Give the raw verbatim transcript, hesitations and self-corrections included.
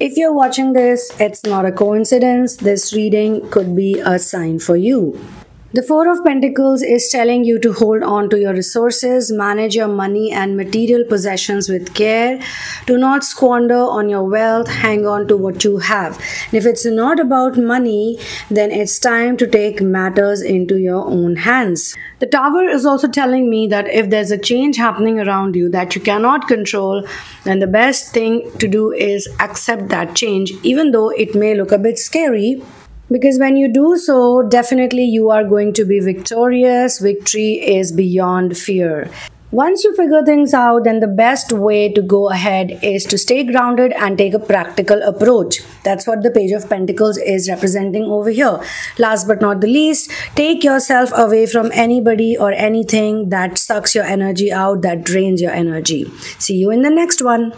If you're watching this, it's not a coincidence. This reading could be a sign for you. The Four of Pentacles is telling you to hold on to your resources, manage your money and material possessions with care. Do not squander on your wealth, hang on to what you have. And if it's not about money, then it's time to take matters into your own hands. The Tower is also telling me that if there's a change happening around you that you cannot control, then the best thing to do is accept that change, even though it may look a bit scary. Because when you do so, definitely you are going to be victorious. Victory is beyond fear. Once you figure things out, then the best way to go ahead is to stay grounded and take a practical approach. That's what the Page of Pentacles is representing over here. Last but not the least, take yourself away from anybody or anything that sucks your energy out, that drains your energy. See you in the next one.